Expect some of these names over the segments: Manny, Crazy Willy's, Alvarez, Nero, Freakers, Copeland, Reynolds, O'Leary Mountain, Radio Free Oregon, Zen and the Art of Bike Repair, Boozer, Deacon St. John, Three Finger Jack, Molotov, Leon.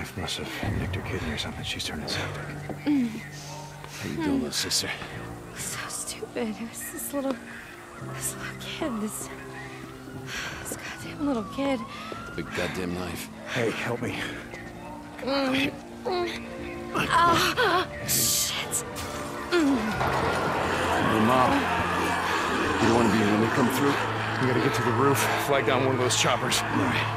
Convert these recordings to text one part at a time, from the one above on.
knife must have nicked her kidney or something. She's turning septic. How you doing, little sister? So stupid. It was this little kid. This goddamn little kid. Big goddamn knife. Hey, help me. Shit. Your mom. You don't want to be here when they come through? We gotta get to the roof, flag down one of those choppers. All right.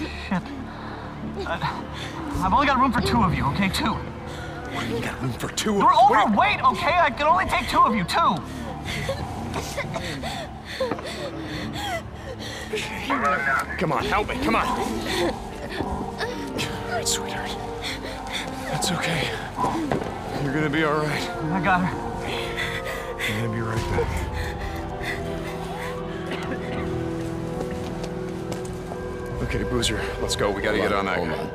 Shit. I've only got room for two of you, okay? Two. What do you got room for two of you? You're overweight, okay? I can only take two of you, two. Come on, help me, come on. All right, sweetheart. That's okay. You're gonna be all right. I got her. You're gonna be right back. Okay, Boozer, let's go. We gotta get on that. Hold on.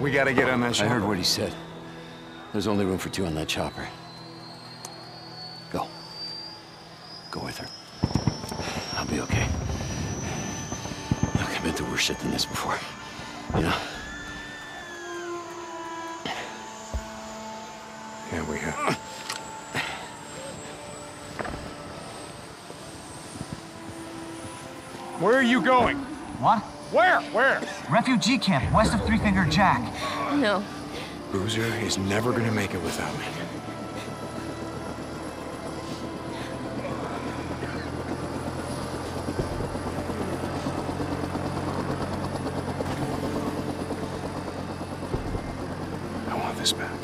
We gotta get on that chopper. I heard what he said. There's only room for two on that chopper. Go. Go with her. I'll be okay. Look, I've been through worse shit than this before. You know? Yeah, we have. Where are you going? What? Where? Where? Refugee camp, west of Three Finger Jack. No. Boozer is never gonna make it without me. I want this back.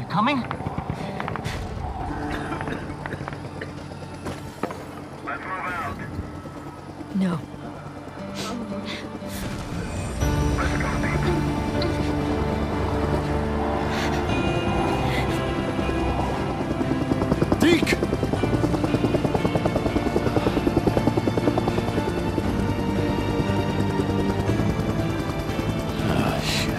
You coming? No. Deke! Ah, shit.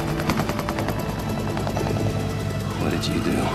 What did you do?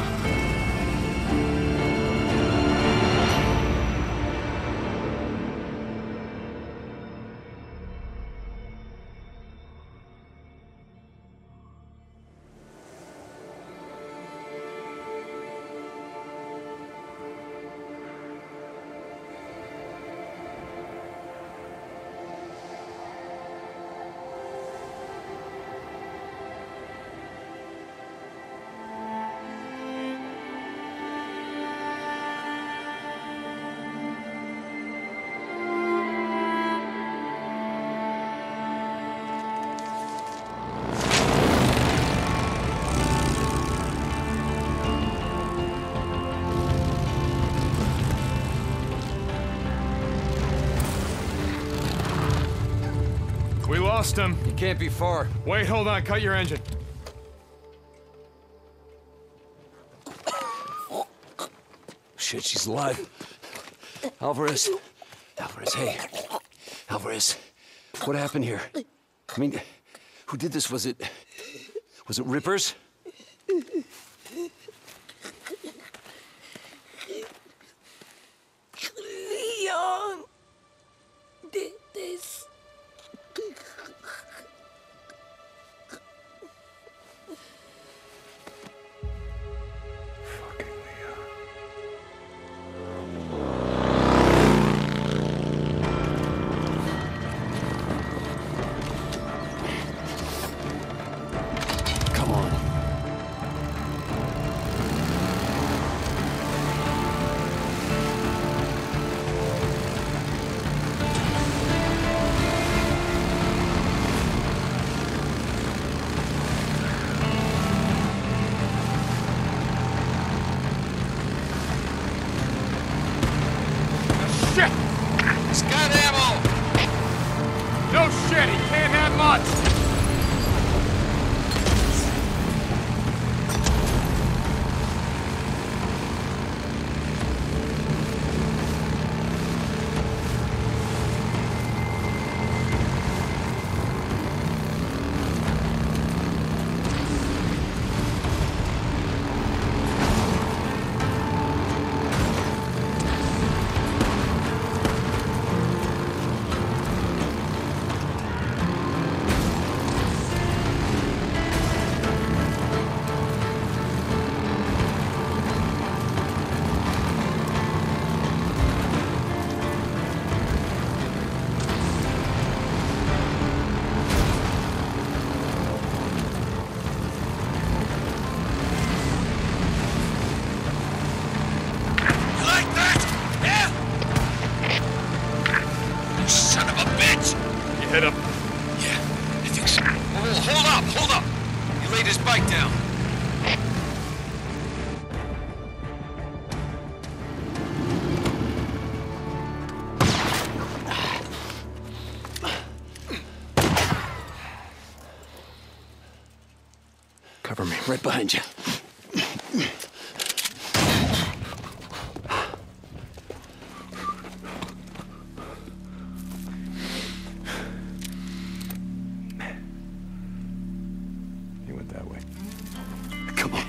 Him. You can't be far. Wait, hold on. Cut your engine. Shit, she's alive. Alvarez. Alvarez, hey. Alvarez, what happened here? I mean, who did this? Was it Rippers? Leon did this. Come on. Shots! Right behind you. He went that way. Come on.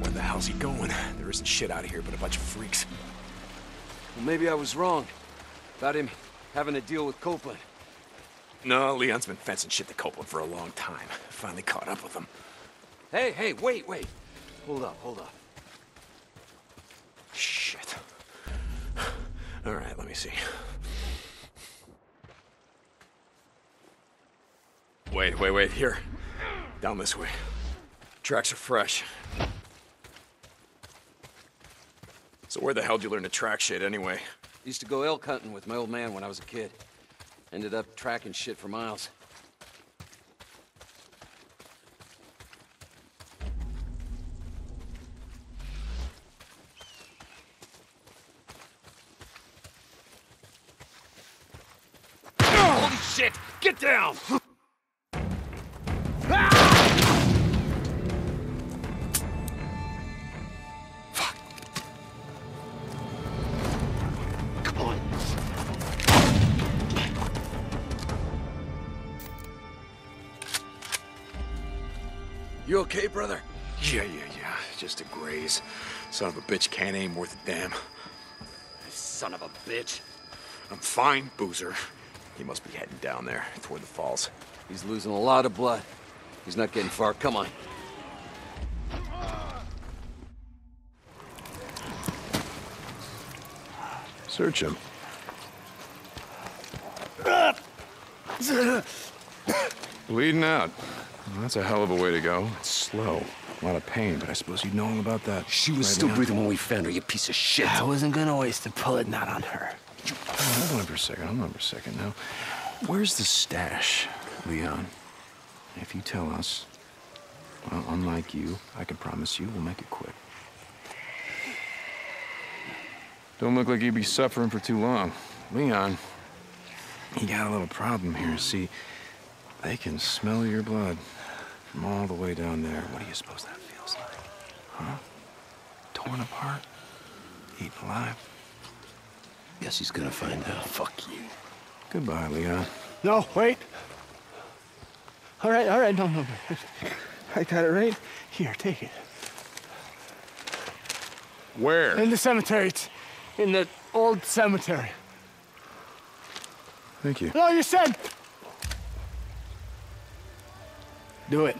Where the hell's he going? There isn't shit out of here but a bunch of freaks. Well, maybe I was wrong about him having to deal with Copeland. No, Leon's been fencing shit to Copeland for a long time. Finally caught up with him. Hey, wait. Hold up. Shit. All right, let me see. Wait, here. Down this way. Tracks are fresh. So where the hell did you learn to track shit anyway? Used to go elk hunting with my old man when I was a kid. Ended up tracking shit for miles. Holy shit! Get down! You okay, brother? Yeah. Just a graze. Son of a bitch can't aim worth a damn. Son of a bitch. I'm fine, Boozer. He must be heading down there toward the falls. He's losing a lot of blood. He's not getting far. Come on. Search him. Bleeding out. Well, that's a hell of a way to go. It's slow. A lot of pain, but I suppose you'd know all about that. She was still breathing when we found her, you piece of shit. I wasn't gonna waste a bullet, not on her. Hold on for a second now. Where's the stash, Leon? If you tell us, well, unlike you, I can promise you we'll make it quick. Don't look like you'd be suffering for too long. Leon, you got a little problem here, see? They can smell your blood from all the way down there. What do you suppose that feels like? Huh? Torn apart? Eaten alive? Guess he's gonna find out. Fuck you. Goodbye, Leon. No, wait. All right, no. I got it right. Here, take it. Where? In the cemetery. It's in the old cemetery. Thank you. No, you said... Do it.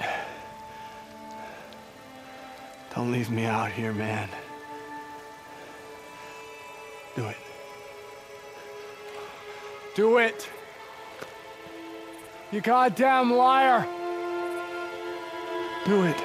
Don't leave me out here, man. Do it. You goddamn liar. Do it.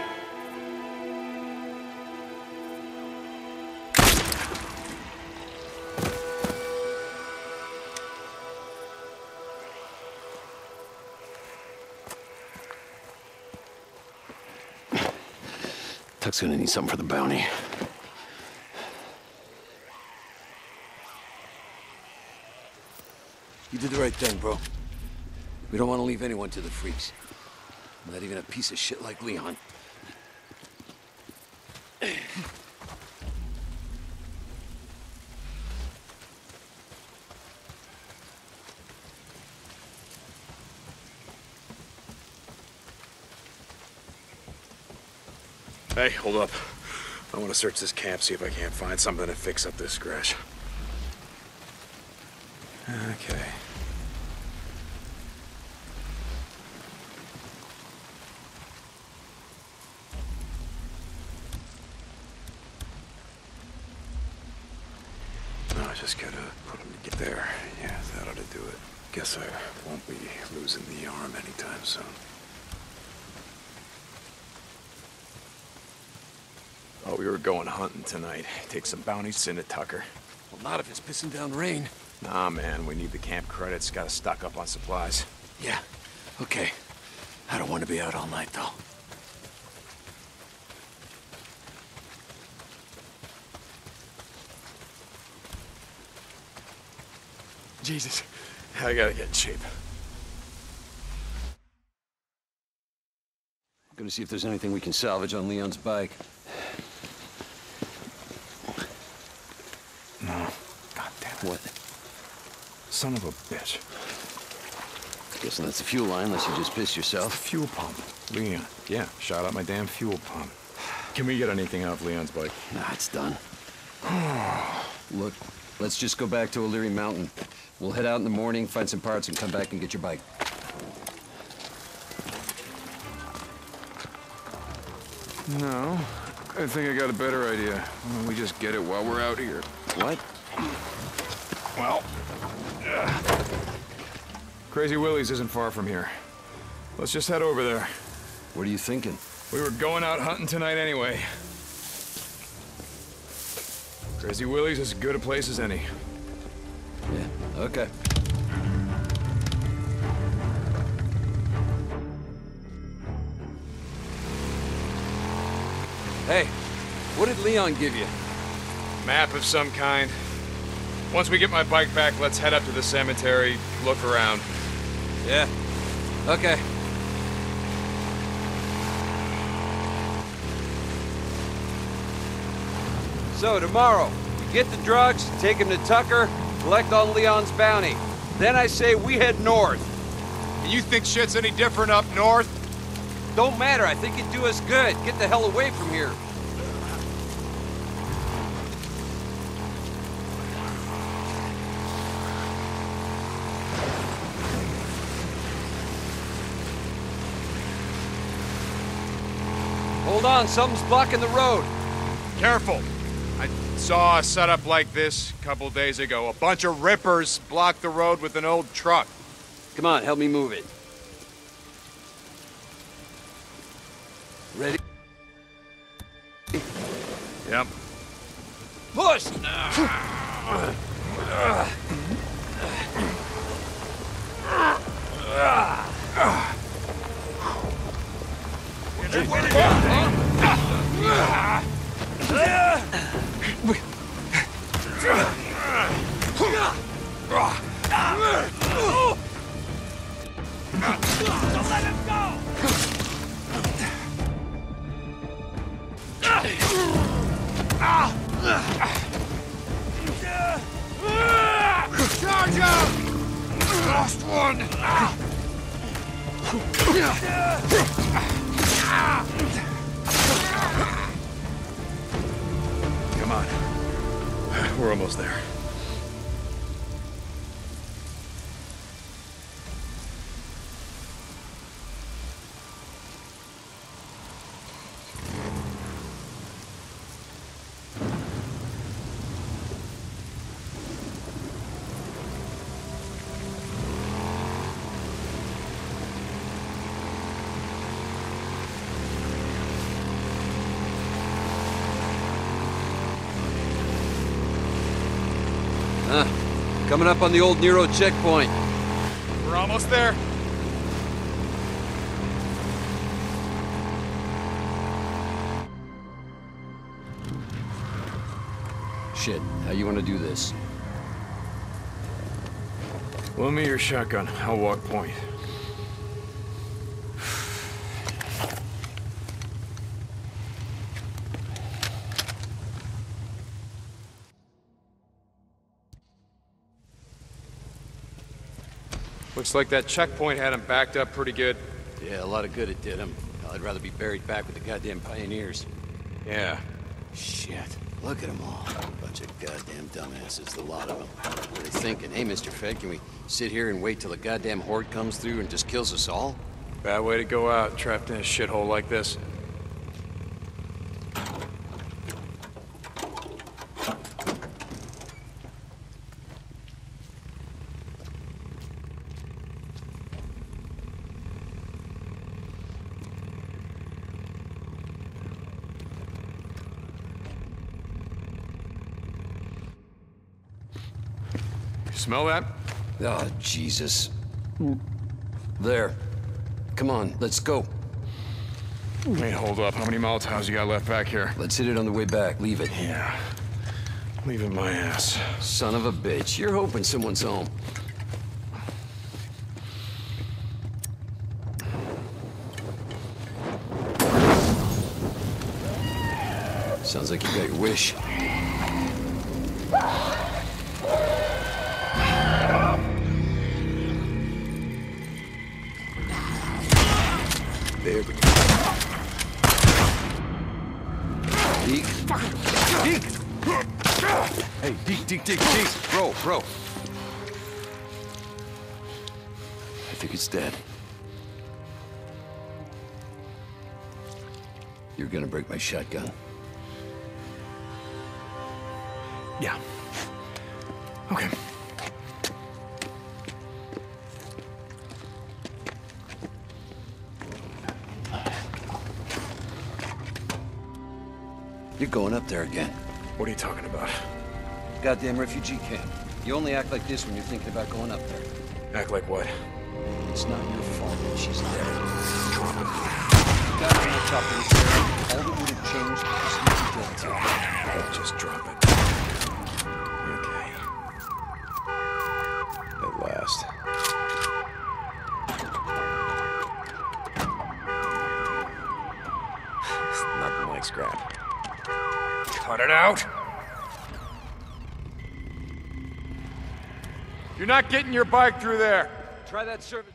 Tuck's gonna need something for the bounty. You did the right thing, bro. We don't want to leave anyone to the freaks. Not even a piece of shit like Leon. Hey, hold up. I want to search this camp, see if I can't find something to fix up this scratch. Okay. Just gotta put him to get there. Yeah, that ought to do it. Guess I won't be losing the arm anytime soon. Oh, we were going hunting tonight. Take some bounties into Tucker. Well, not if it's pissing down rain. Nah, man, we need the camp credits. Gotta stock up on supplies. Yeah, okay. I don't want to be out all night, though. Jesus, I gotta get in shape. I'm gonna see if there's anything we can salvage on Leon's bike. No. God damn it. What? Son of a bitch. Guessing that's the fuel line, unless you just pissed yourself. It's the fuel pump. Leon. Yeah, shot out my damn fuel pump. Can we get anything off Leon's bike? Nah, it's done. Look, let's just go back to O'Leary Mountain. We'll head out in the morning, find some parts, and come back and get your bike. No, I think I got a better idea. Why don't we just get it while we're out here? What? Well... Crazy Willy's isn't far from here. Let's just head over there. What are you thinking? We were going out hunting tonight anyway. Crazy Willy's is as good a place as any. Yeah, okay. Hey, what did Leon give you? Map of some kind. Once we get my bike back, let's head up to the cemetery, look around. Yeah, okay. So tomorrow, we get the drugs, take him to Tucker, collect on Leon's bounty. Then I say we head north. And you think shit's any different up north? Don't matter, I think it'd do us good. Get the hell away from here. Hold on, something's blocking the road. Careful. Saw a setup like this a couple days ago. A bunch of rippers blocked the road with an old truck. Come on, help me move it. Ready? Yep. Push! Don't let him go! Charge up! Lost one! Come on. We're almost there. Coming up on the old Nero checkpoint. We're almost there. Shit, how you want to do this? Lend me your shotgun. I'll walk point. Looks like that checkpoint had him backed up pretty good. Yeah, a lot of good it did him. I'd rather be buried back with the goddamn pioneers. Yeah. Shit. Look at them all. Bunch of goddamn dumbasses, the lot of them. What are they thinking? Hey, Mr. Fed, can we sit here and wait till the goddamn horde comes through and just kills us all? Bad way to go out, trapped in a shithole like this. Smell that? Oh, Jesus. There. Come on, let's go. Wait, hold up. How many Molotovs you got left back here? Let's hit it on the way back. Leave it. Yeah. Leaving my ass. Son of a bitch. You're hoping someone's home. Sounds like you got your wish. Dig. Bro. I think it's dead. You're gonna break my shotgun. Yeah. Okay. You're going up there again. What are you talking about? Goddamn refugee camp. You only act like this when you're thinking about going up there. Act like what? It's not your fault that she's dead. Drop it. Goddamn, it's up in here. All that would have changed is what you got to. Just drop it. Okay. At last. It's nothing like scrap. Cut it out! You're not getting your bike through there. Try that service.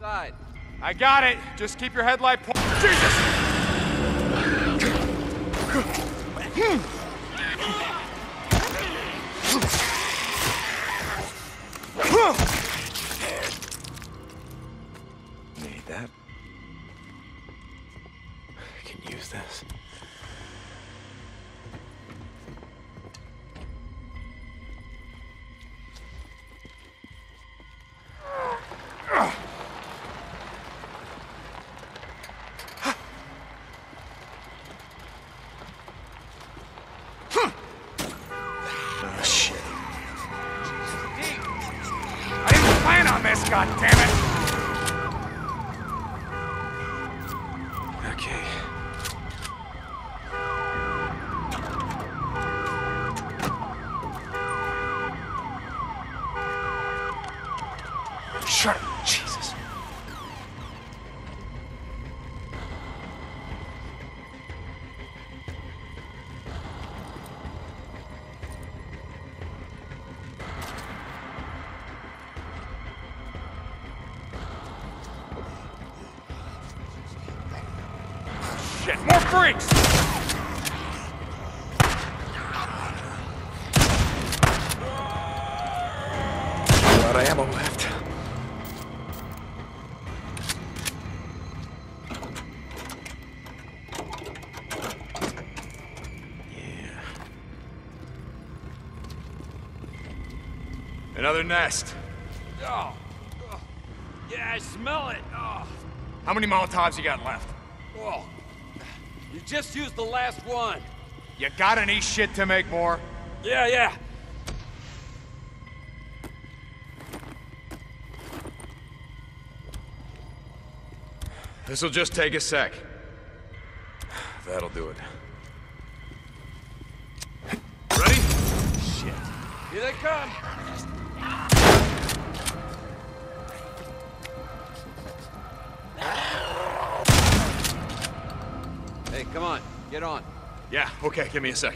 Side. I got it. Just keep your headlight point. Jesus! Need that? I can use this. Another nest. Oh. Yeah, I smell it. Oh. How many Molotovs you got left? Oh. You just used the last one. You got any shit to make more? Yeah. This'll just take a sec. That'll do it. Ready? Shit. Here they come. Get on. Yeah, okay, give me a sec.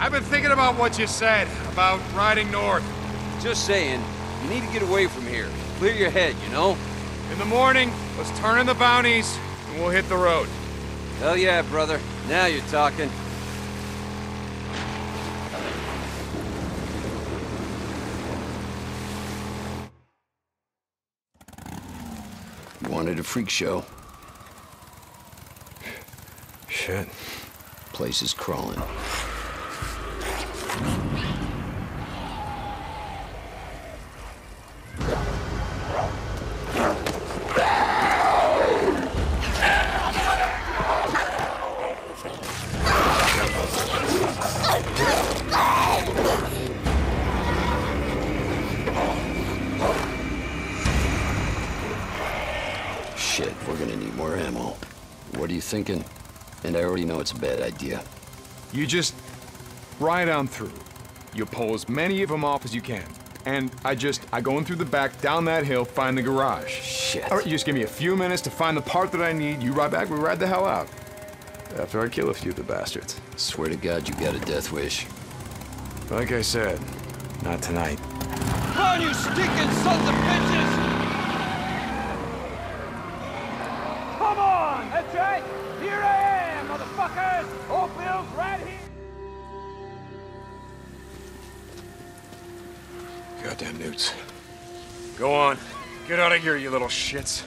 I've been thinking about what you said about riding north. Just saying, you need to get away from here. Clear your head, you know? In the morning, let's turn in the bounties, and we'll hit the road. Hell yeah, brother. Now you're talking. Wanted a freak show. Shit. Place is crawling. Thinking, and I already know it's a bad idea. You just ride on through. You pull as many of them off as you can. And I go in through the back, down that hill, find the garage. Shit. All right, you just give me a few minutes to find the part that I need. You ride back, we ride the hell out. After I kill a few of the bastards. Swear to God, you got a death wish. Like I said, not tonight. Run, you stinking sons of bitches! Goddamn newts. Go on. Get out of here, you little shits.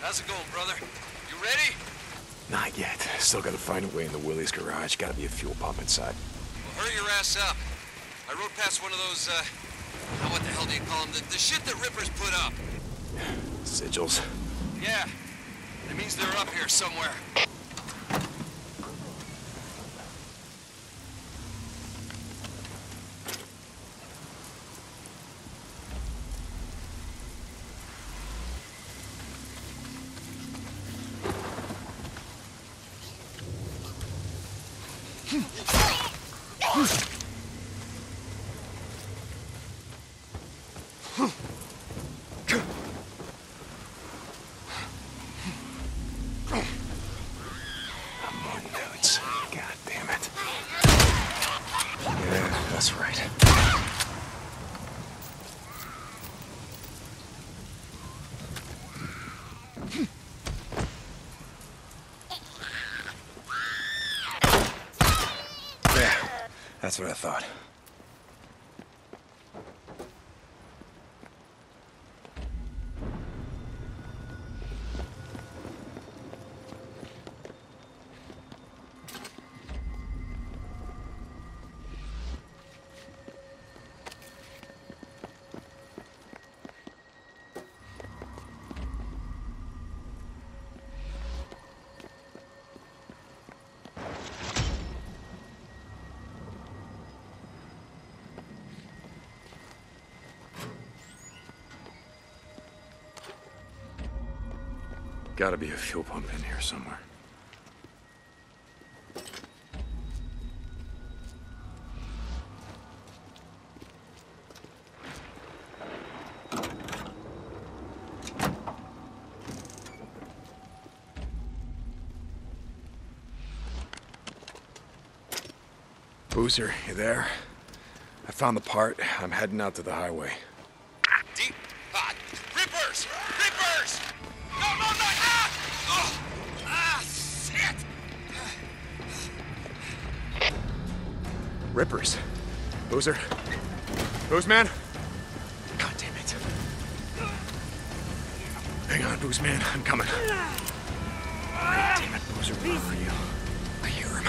How's it going, brother? You ready? Not yet. Still gotta find a way in the Willy's garage. Gotta be a fuel pump inside. Well, hurry your ass up. I rode past one of those, now what the hell do you call them? The shit that Rippers put up. Sigils? Yeah. That means they're up here somewhere. That's what I thought. Gotta be a fuel pump in here somewhere. Boozer, you there? I found the part. I'm heading out to the highway. Deep pot. Rippers! Rippers! No, no, no! Ah! Oh! Ah, shit! Rippers. Boozer? Boozman? God damn it. Hang on, Boozman. I'm coming. God damn it, Boozer. Where are you? I hear him.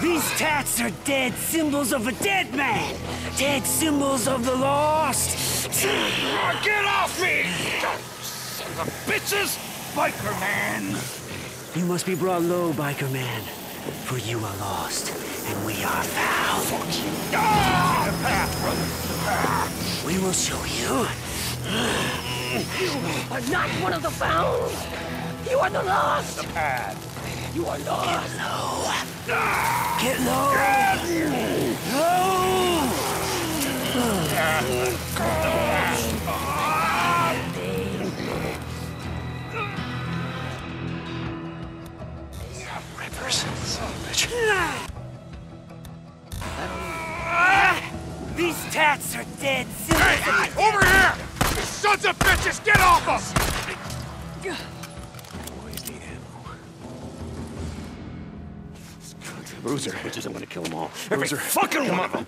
These tats are dead symbols of a dead man! Dead symbols of the lost! Get off me! Son of a bitches! Biker man! You must be brought low, biker man. For you are lost, and we are found. The path, brother. We will show you. You are not one of the found! You are the lost! The path. You are lost! Get low! Get low! Rippers, son of a bitch. These tats are dead. Hey! Over here! You sons of bitches, get off us! Boys need ammo. Boozer. Bitches, I'm gonna kill them all. Boozer. Fucking one of them!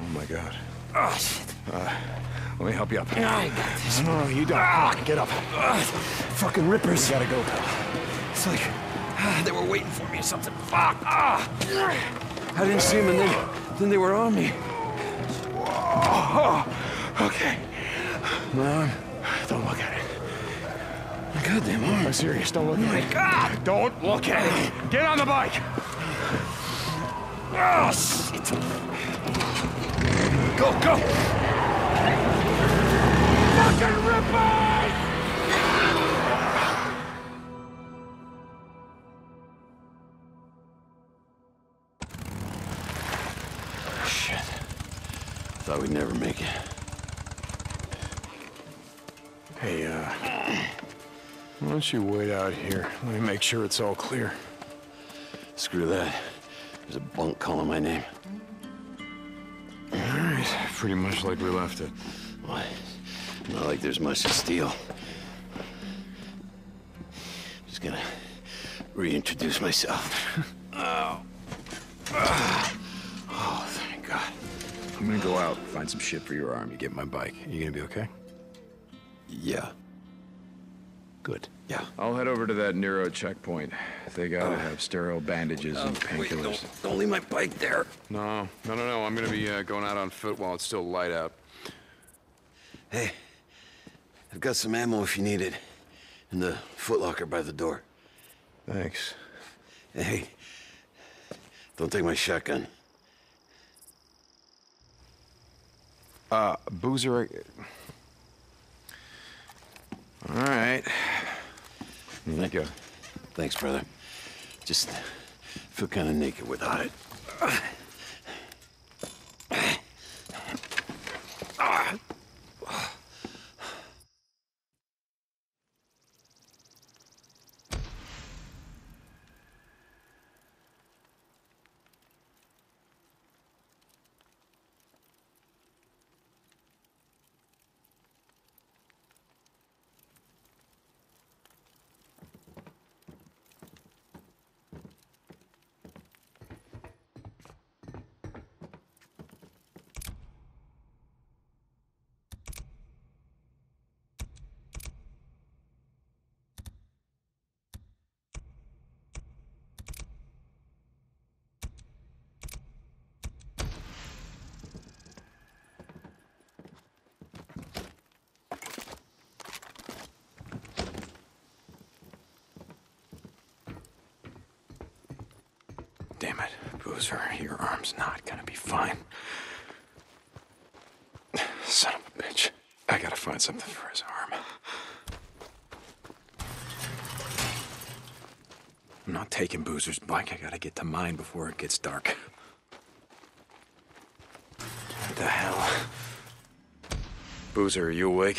Oh my god. Oh shit. Let me help you up. No, I got this. No, no, you don't. Get up. Fucking rippers. You gotta go, pal. It's like they were waiting for me or something. Fuck. I didn't see them and then they were on me. Oh. Okay. Leon, don't look at it. Goddamn, I'm serious. Don't look at it. God! Don't look at it. Get on the bike. Oh, shit. Go, go. Fucking rippers! Shit. Thought we'd never make it. Hey, why don't you wait out here? Let me make sure it's all clear. Screw that. There's a bunk calling my name. All right, pretty much like we left it. Well, not like there's much to steal. Just gonna reintroduce myself. Oh. Oh, thank God. I'm gonna go out and find some shit for your arm. You get my bike. Are you gonna be okay? Yeah. Good. Yeah. I'll head over to that Nero checkpoint. They gotta have sterile bandages and painkillers. Don't leave my bike there. No, no, no, no. I'm gonna be going out on foot while it's still light out. Hey, I've got some ammo if you need it. In the footlocker by the door. Thanks. Hey, don't take my shotgun. Boozer... All right. Here you go. Thanks, brother. Just feel kind of naked without it. Damn it, Boozer, your arm's not gonna be fine. Son of a bitch. I gotta find something for his arm. I'm not taking Boozer's bike. I gotta get to mine before it gets dark. What the hell? Boozer, are you awake?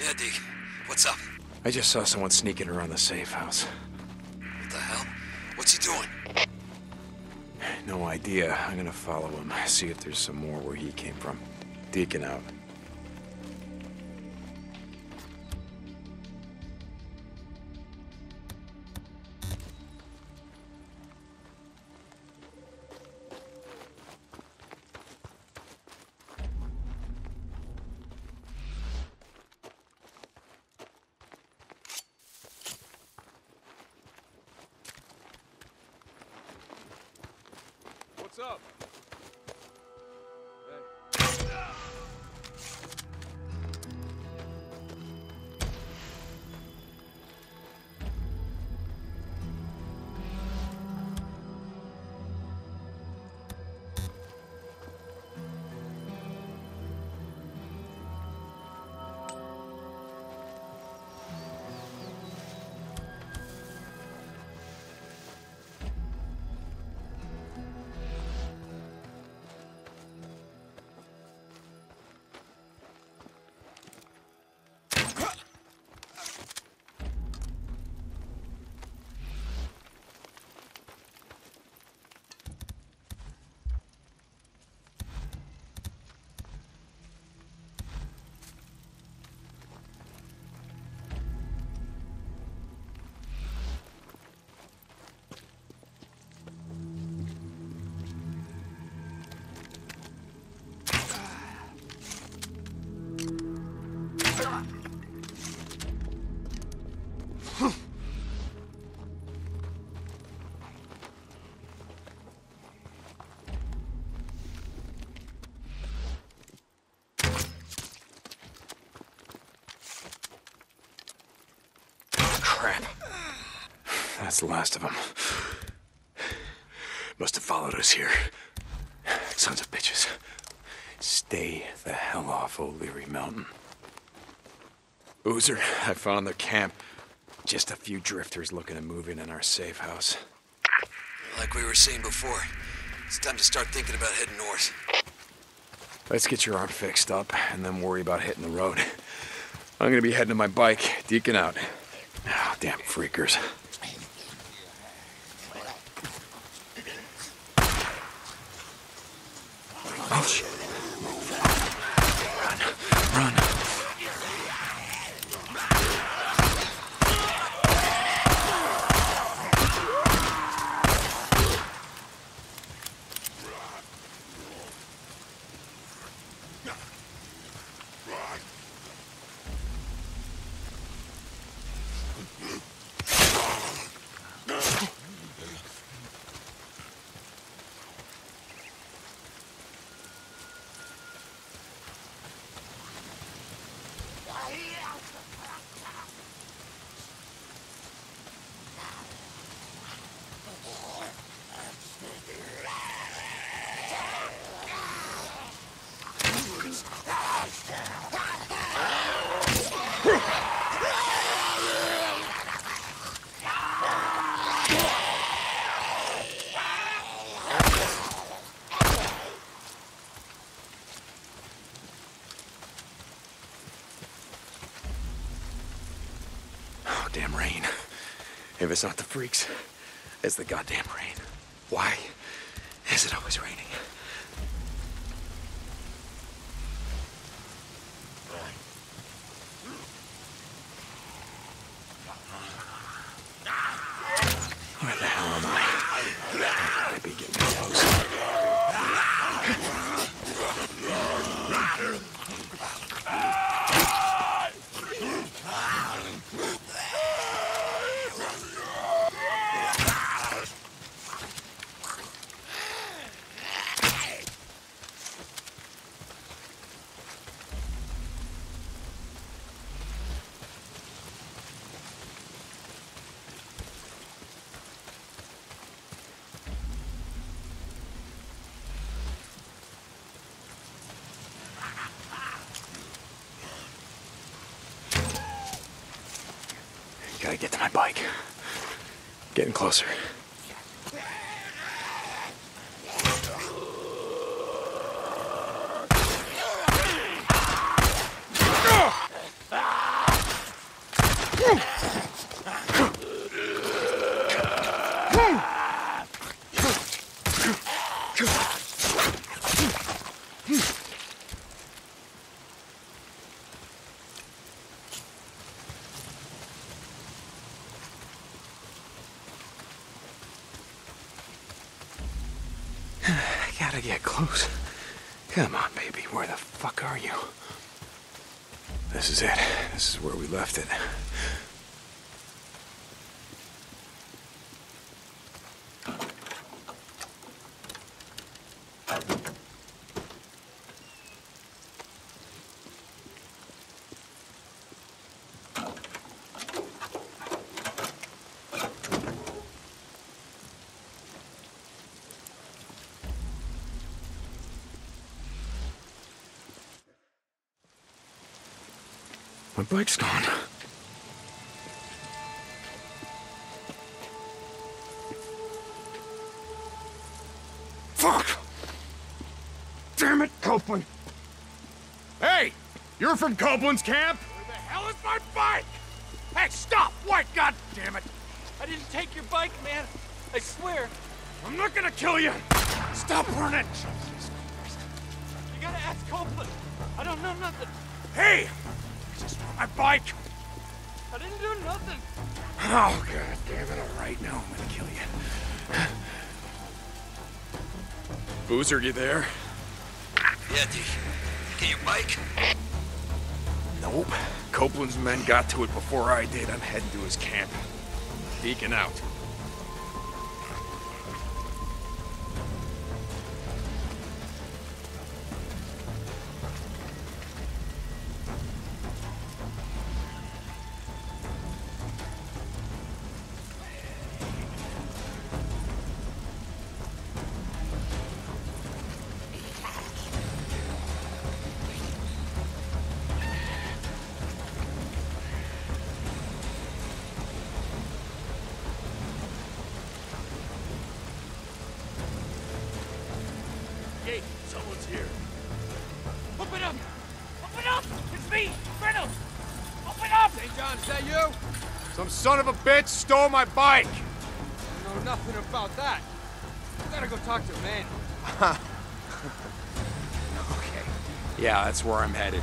Yeah, Deke. What's up? I just saw someone sneaking around the safe house. What the hell? What's he doing? No idea. I'm gonna follow him. See if there's some more where he came from. Deacon out. What's up? That's the last of them. Must have followed us here. Sons of bitches. Stay the hell off O'Leary Mountain. Boozer, I found the camp. Just a few drifters looking to move in on our safe house. Like we were saying before, it's time to start thinking about heading north. Let's get your arm fixed up and then worry about hitting the road. I'm gonna be heading to my bike. Deacon out. Oh, damn freakers. If it's not the freaks, it's the goddamn rain. Why is it always raining? Where the hell am I? I'd be getting close. gotta get to my bike. Getting closer. Get close. Come on, baby. Where the fuck are you? This is it. This is where we left it. My bike's gone. Fuck! Damn it, Copeland! Hey! You're from Copeland's camp? Where the hell is my bike? Hey, stop! Wait, god damn it! I didn't take your bike, man. I swear. I'm not gonna kill you! Stop running! Jesus Christ. You gotta ask Copeland. I don't know nothing. Hey! My bike! I didn't do nothing! Oh, god damn it, alright, now I'm gonna kill you. Boozer, you there? Yeah, Deacon. Get your bike? Nope. Copeland's men got to it before I did. I'm heading to his camp. Deacon out. Someone's here. Open up! Open up! It's me, Reynolds! Open up! St. John, is that you? Some son of a bitch stole my bike! I know nothing about that. You gotta go talk to Manny. Okay. Yeah, that's where I'm headed.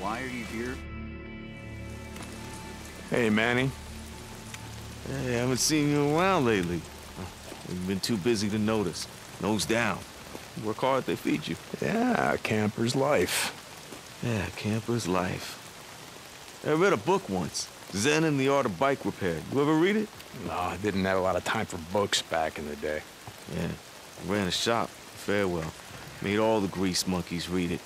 Why are you here? Hey, Manny. Hey, I haven't seen you around lately. You've been too busy to notice. Nose down. You work hard, they feed you. Yeah, camper's life. Yeah, camper's life. I read a book once, Zen and the Art of Bike Repair. You ever read it? No, I didn't have a lot of time for books back in the day. Yeah, I ran a shop, Farewell. Made all the grease monkeys read it.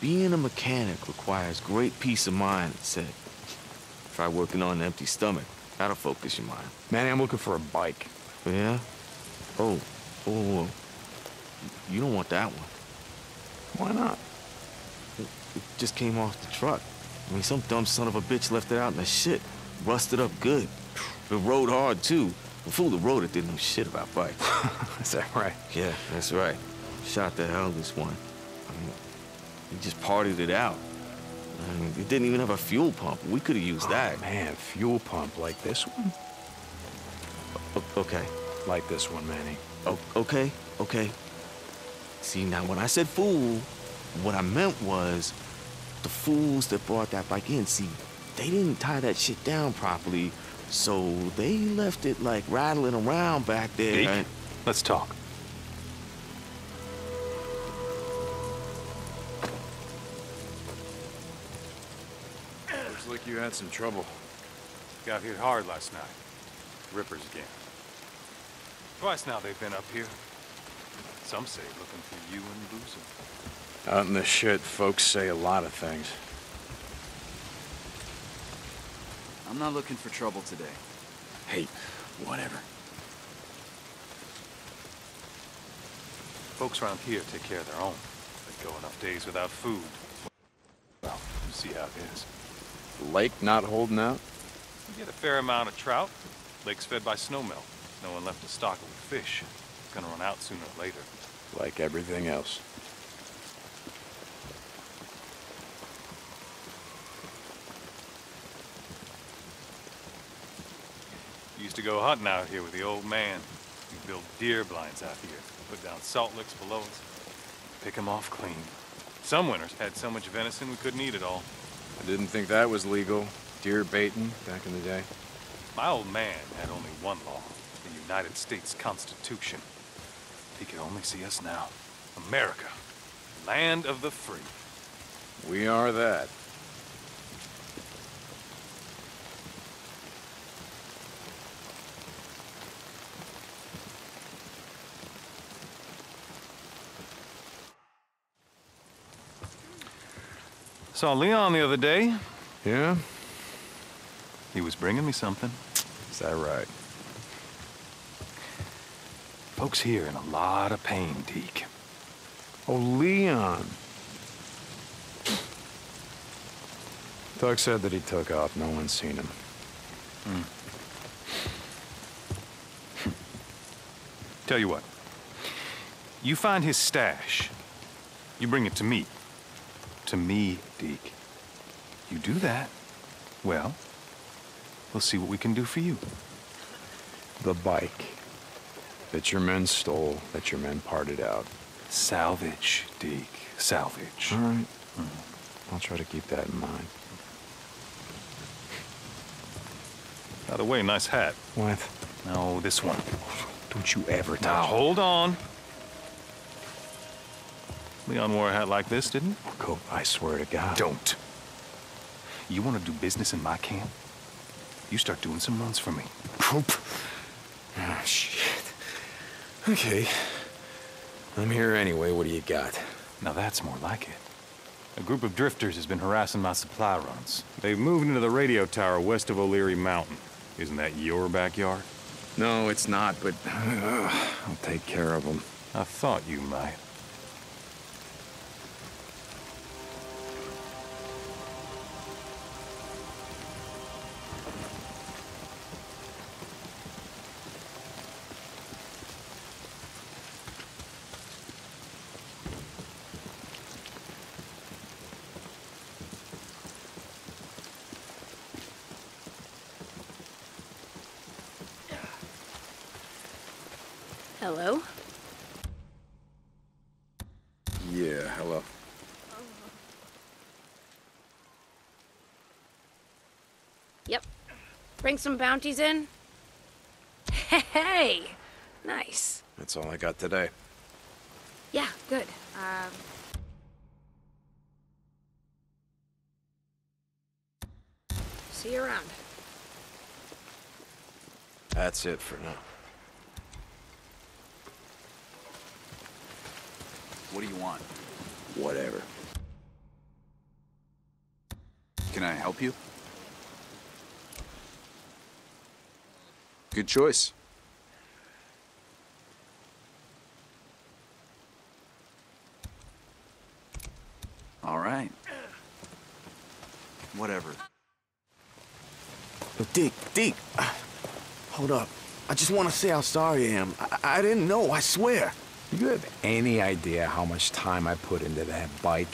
Being a mechanic requires great peace of mind, it said. Try working on an empty stomach. That'll focus your mind. Manny, I'm looking for a bike. Yeah? Oh. Oh. You don't want that one. Why not? It just came off the truck. I mean, some dumb son of a bitch left it out in the shit. Rusted up good. It rode hard, too. The fool that rode it didn't know shit about bikes. Is that right? Yeah, that's right. Shot the hell this one. We just partied it out. I mean, it didn't even have a fuel pump. We could have used that. Man, fuel pump like this one? Okay. Like this one, Manny. Oh, okay, okay. See, now when I said fool, what I meant was the fools that brought that bike in, see, they didn't tie that shit down properly, so they left it, like, rattling around back there. Deacon, right? Let's talk. You had some trouble. Got hit hard last night. Rippers again. Twice now they've been up here. Some say looking for you and Boozer. Out in the shit, folks say a lot of things. I'm not looking for trouble today. Hey, whatever. Folks around here take care of their own. They go enough days without food. Well, you see how it is. The lake not holding out? You get a fair amount of trout. Lake's fed by snowmelt. No one left to stock it with fish. It's gonna run out sooner or later. Like everything else. Used to go hunting out here with the old man. He'd build deer blinds out here, put down salt licks below us, pick them off clean. Some winters had so much venison we couldn't eat it all. I didn't think that was legal, deer baiting back in the day. My old man had only one law, the United States Constitution. He could only see us now. America, land of the free. We are that. Saw Leon the other day. Yeah? He was bringing me something. Is that right? Folks here in a lot of pain, Deke. Oh, Leon. Doug said that he took off. No one's seen him. Hmm. Tell you what. You find his stash. You bring it to me. To me, Deke. You do that, well, we'll see what we can do for you. The bike that your men stole, that your men parted out. Salvage, Deke. Salvage. All right. I'll try to keep that in mind. By the way, nice hat. What? No, this one. Don't you ever touch it. Now, hold on. Leon wore a hat like this, didn't he? Cope, I swear to God. Don't. You want to do business in my camp? You start doing some runs for me. Cope. Oh, shit. Okay. I'm here anyway. What do you got? Now that's more like it. A group of drifters has been harassing my supply runs. They've moved into the radio tower west of O'Leary Mountain. Isn't that your backyard? No, it's not, but I'll take care of them. I thought you might. Hello? Yeah, hello. Yep. Bring some bounties in? Hey! Nice. That's all I got today. Yeah, good. See you around. That's it for now. What do you want? Whatever. Can I help you? Good choice. All right. Whatever. But Deke, hold up. I just want to say how sorry I am. I didn't know, I swear. Do you have any idea how much time I put into that bike?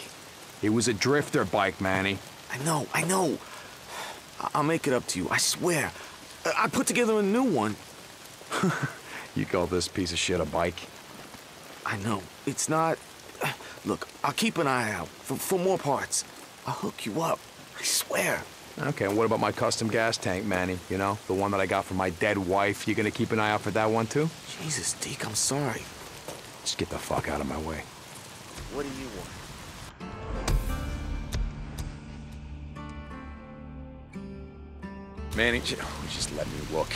It was a drifter bike, Manny. I know. I'll make it up to you, I swear. I put together a new one. You call this piece of shit a bike? I know. It's not... Look, I'll keep an eye out for more parts. I'll hook you up, I swear. Okay, and what about my custom gas tank, Manny? You know, the one that I got from my dead wife. You gonna keep an eye out for that one, too? Jesus, Deke, I'm sorry. Just get the fuck out of my way. What do you want? Manny, just let me look.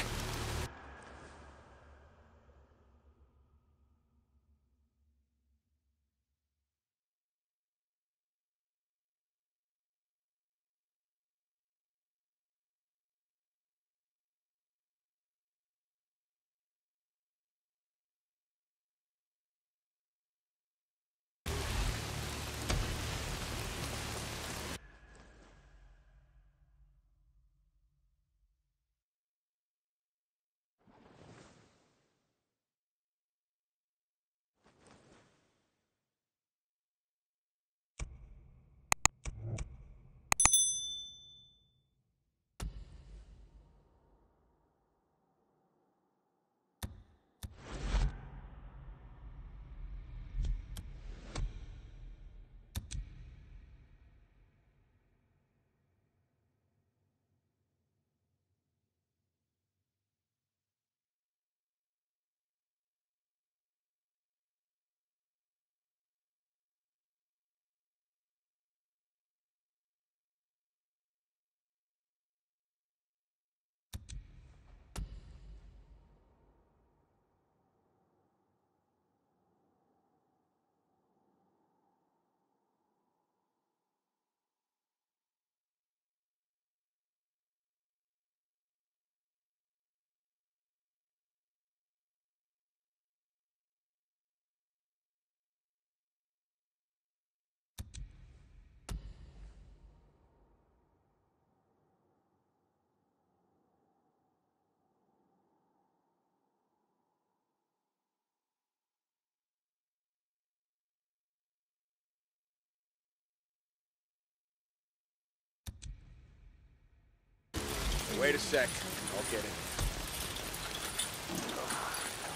Wait a sec. I'll get it.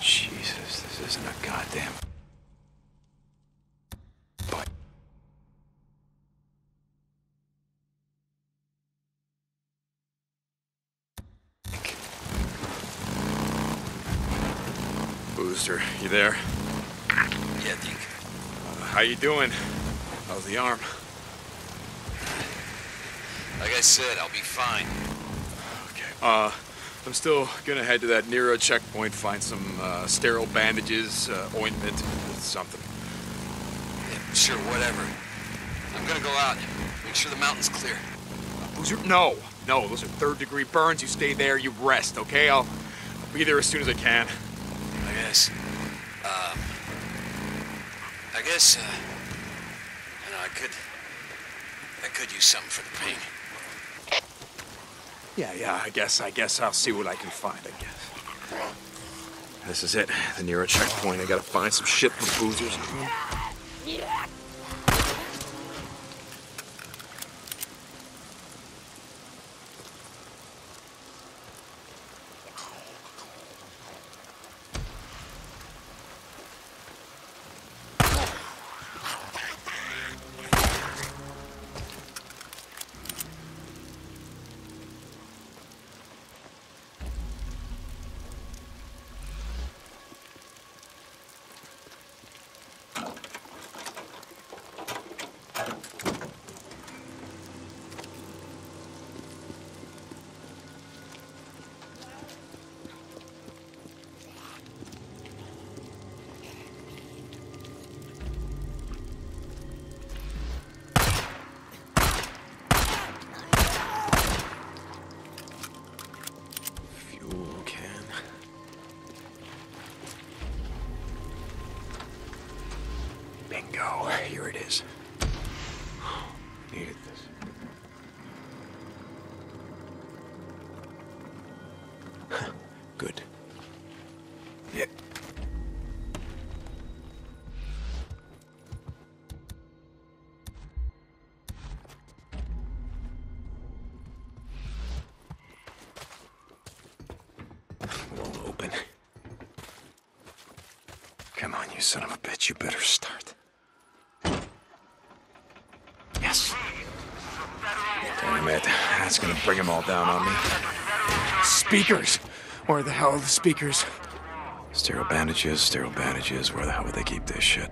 Jesus, this isn't a goddamn... Boozer, you there? Yeah, Deke. How you doing? How's the arm? Like I said, I'll be fine. Okay. I'm still gonna head to that Nero checkpoint, find some sterile bandages, ointment, something. Yeah, sure, whatever. I'm gonna go out. Make sure the mountain's clear. Boozer, no. No, those are third-degree burns. You stay there, you rest, okay? I'll be there as soon as I can. I guess. You know, I could use something for the pain. Yeah, I guess I'll see what I can find, I guess. This is it, the Nero checkpoint. I gotta find some shit for Boozers. You son of a bitch, you better start. Yes. Damn it. That's gonna bring them all down on me. Speakers! Where the hell are the speakers? Sterile bandages. Where the hell would they keep this shit?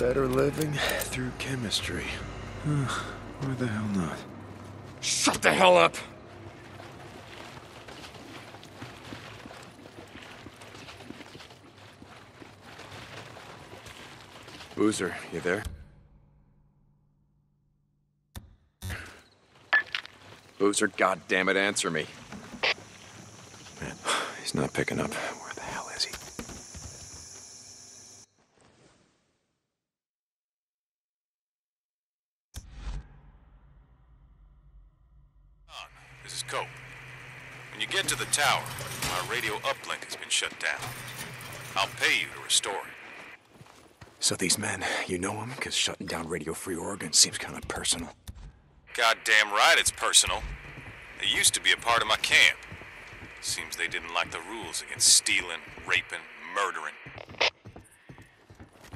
Better living through chemistry. Why the hell not? Shut the hell up! Boozer, you there? Boozer, goddammit, answer me. Man, he's not picking up. Where the hell is he? This is Cope. When you get to the tower, my radio uplink has been shut down. I'll pay you to restore it. So these men, you know them? Because shutting down Radio Free Oregon seems kind of personal. Goddamn right it's personal. They used to be a part of my camp. Seems they didn't like the rules against stealing, raping, murdering.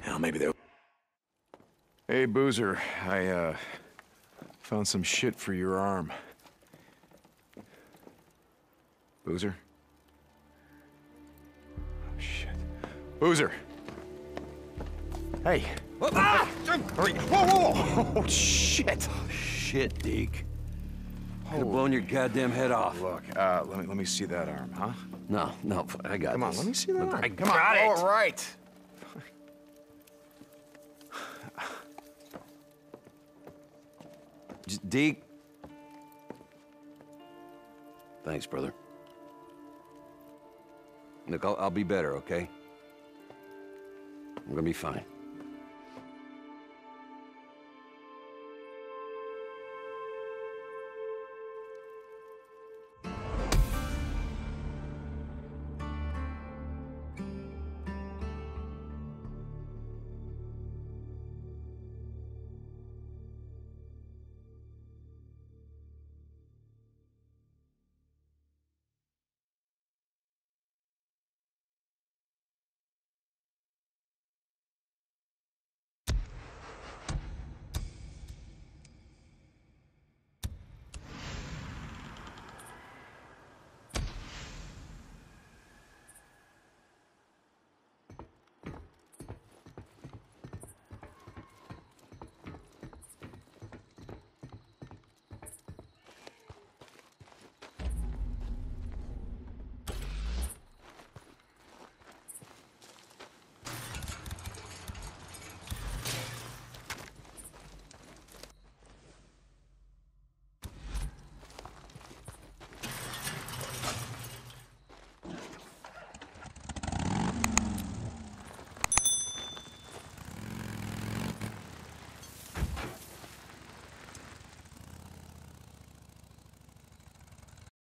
Well, maybe they'll... Hey, Boozer, I, found some shit for your arm. Boozer? Oh, shit. Boozer! Hey! Ah! Hurry! Whoa, whoa, whoa! Oh, shit! Shit, Deke. Could have blown your goddamn head off. Look, let me see that arm, huh? No, no, I got it. Come on, let me see that arm. I got it! All right! Deke. Thanks, brother. Look, I'll be better, okay? I'm gonna be fine.